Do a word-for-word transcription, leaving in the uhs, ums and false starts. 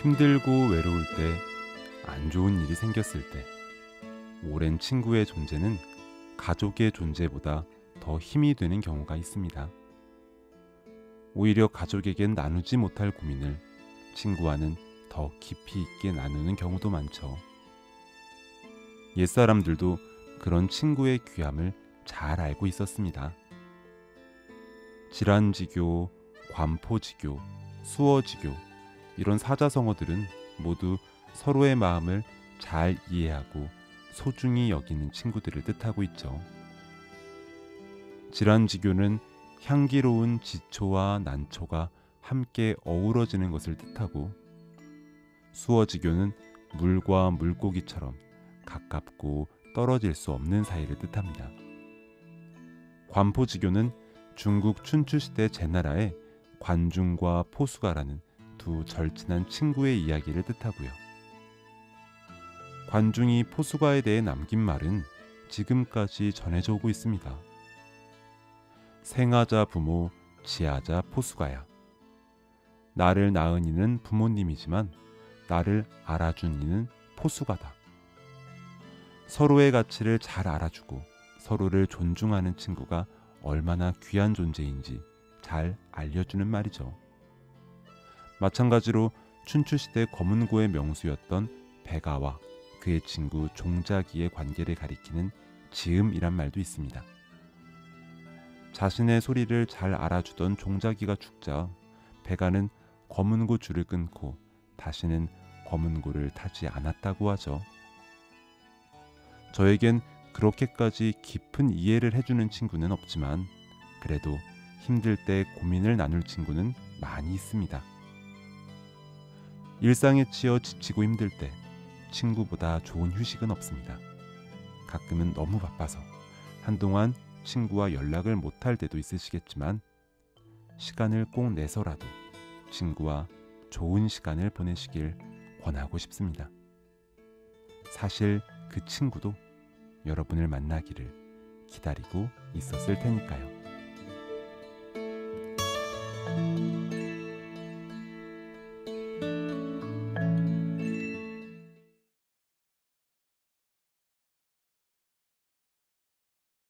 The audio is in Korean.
힘들고 외로울 때, 안 좋은 일이 생겼을 때, 오랜 친구의 존재는 가족의 존재보다 더 힘이 되는 경우가 있습니다. 오히려 가족에겐 나누지 못할 고민을 친구와는 더 깊이 있게 나누는 경우도 많죠. 옛사람들도 그런 친구의 귀함을 잘 알고 있었습니다. 지란지교, 관포지교, 수어지교 이런 사자성어들은 모두 서로의 마음을 잘 이해하고 소중히 여기는 친구들을 뜻하고 있죠. 지란지교는 향기로운 지초와 난초가 함께 어우러지는 것을 뜻하고, 수어지교는 물과 물고기처럼 가깝고 떨어질 수 없는 사이를 뜻합니다. 관포지교는 중국 춘추시대 제나라의 관중과 포수가라는 두 절친한 친구의 이야기를 뜻하고요. 관중이 포수가에 대해 남긴 말은 지금까지 전해져 오고 있습니다. 생하자 부모, 지하자 포수가야. 나를 낳은 이는 부모님이지만 나를 알아준 이는 포수가다. 서로의 가치를 잘 알아주고 서로를 존중하는 친구가 얼마나 귀한 존재인지 잘 알려주는 말이죠. 마찬가지로 춘추시대 거문고의 명수였던 백아와 그의 친구 종자기의 관계를 가리키는 지음이란 말도 있습니다. 자신의 소리를 잘 알아주던 종자기가 죽자 백아는 거문고 줄을 끊고 다시는 거문고를 타지 않았다고 하죠. 저에겐 그렇게까지 깊은 이해를 해주는 친구는 없지만 그래도 힘들 때 고민을 나눌 친구는 많이 있습니다. 일상에 치여 지치고 힘들 때 친구보다 좋은 휴식은 없습니다. 가끔은 너무 바빠서 한동안 친구와 연락을 못할 때도 있으시겠지만 시간을 꼭 내서라도 친구와 좋은 시간을 보내시길 권하고 싶습니다. 사실 그 친구도 여러분을 만나기를 기다리고 있었을 테니까요.